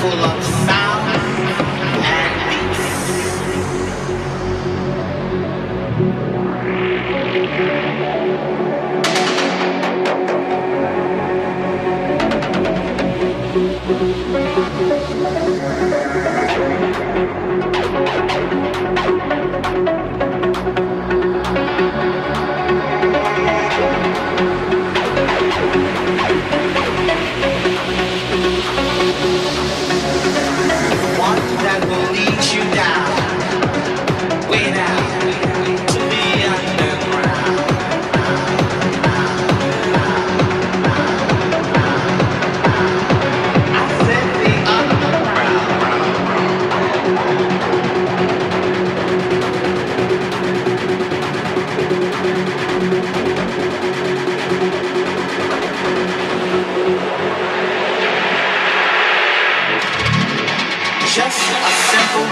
full of sound and just a simple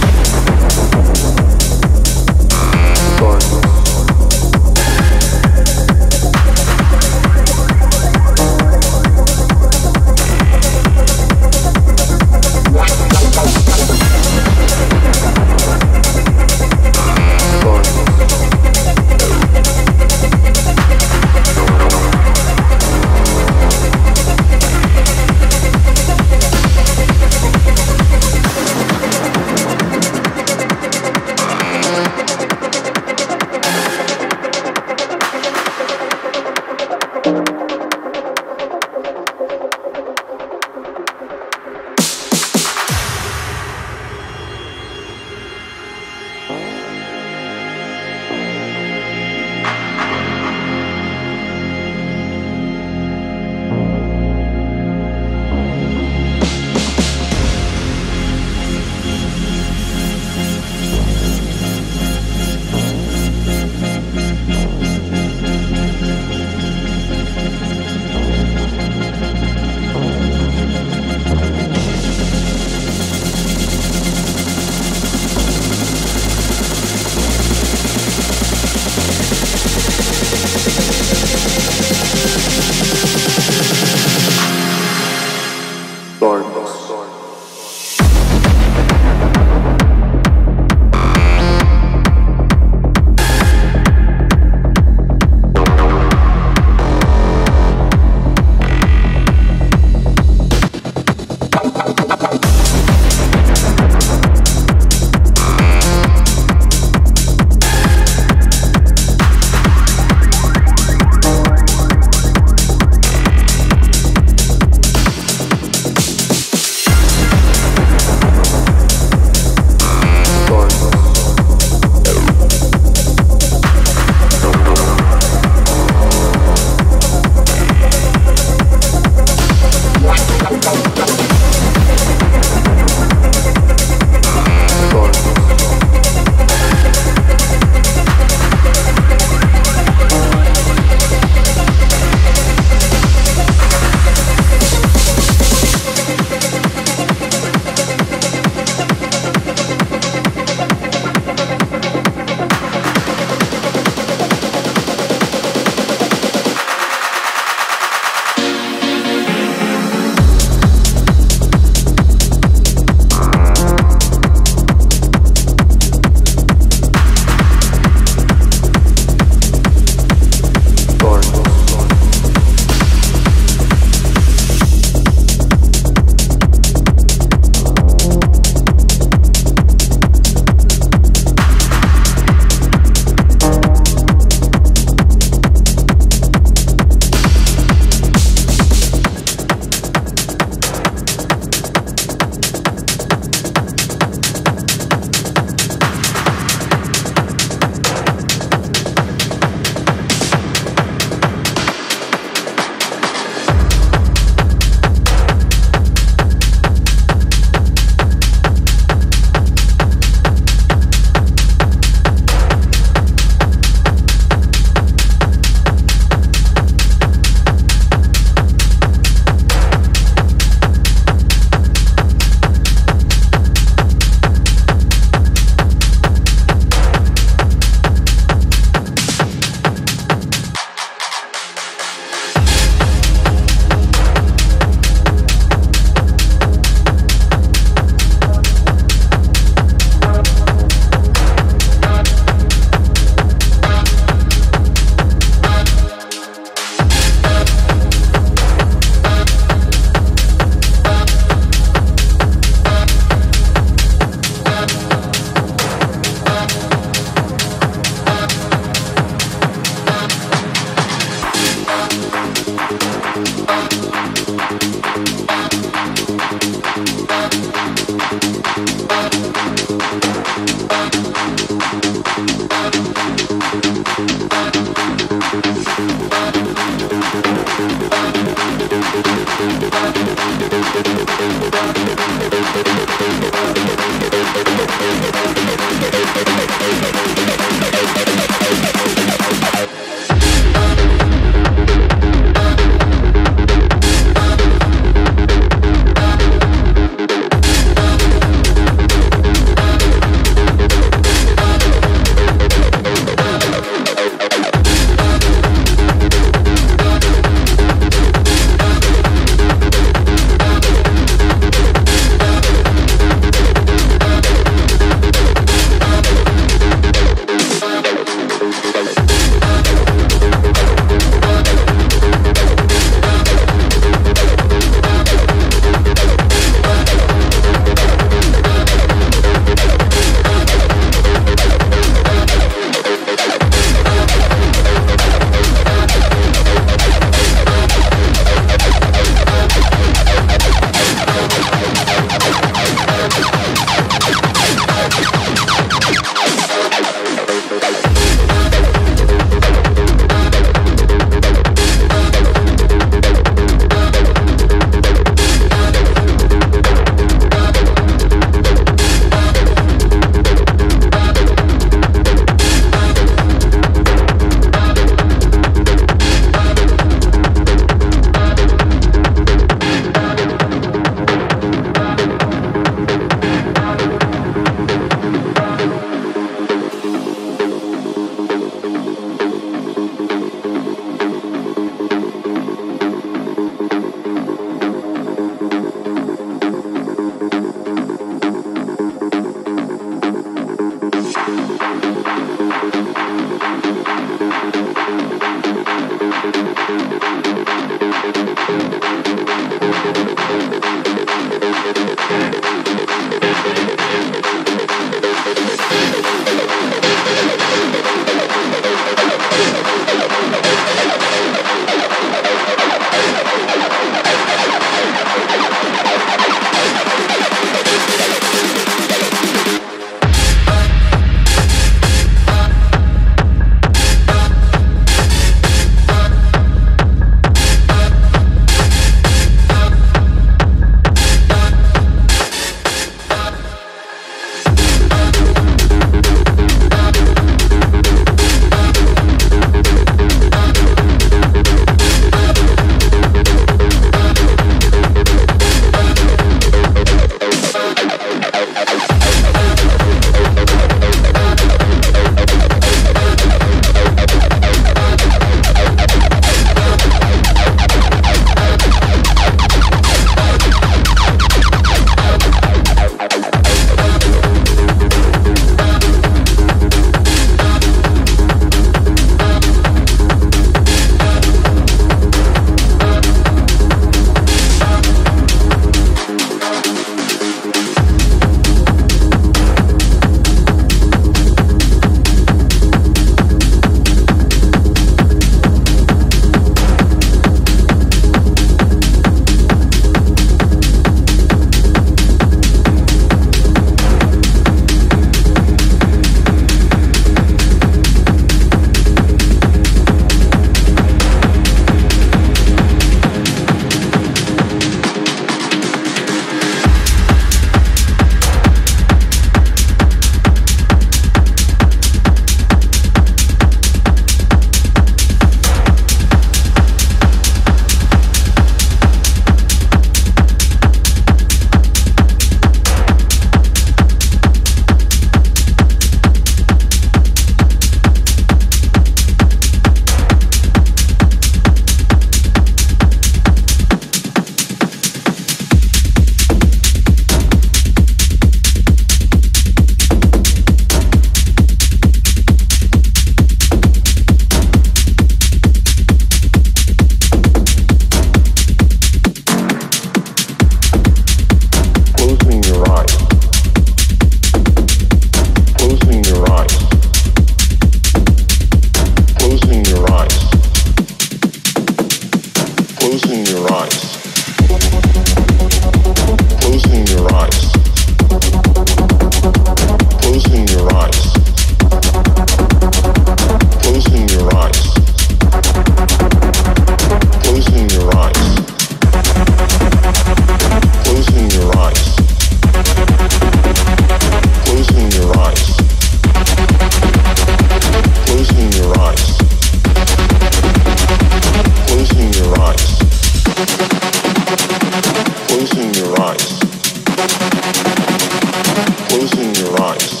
closing your eyes,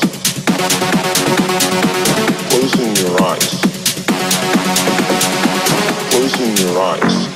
closing your eyes, closing your eyes.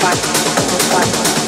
fight,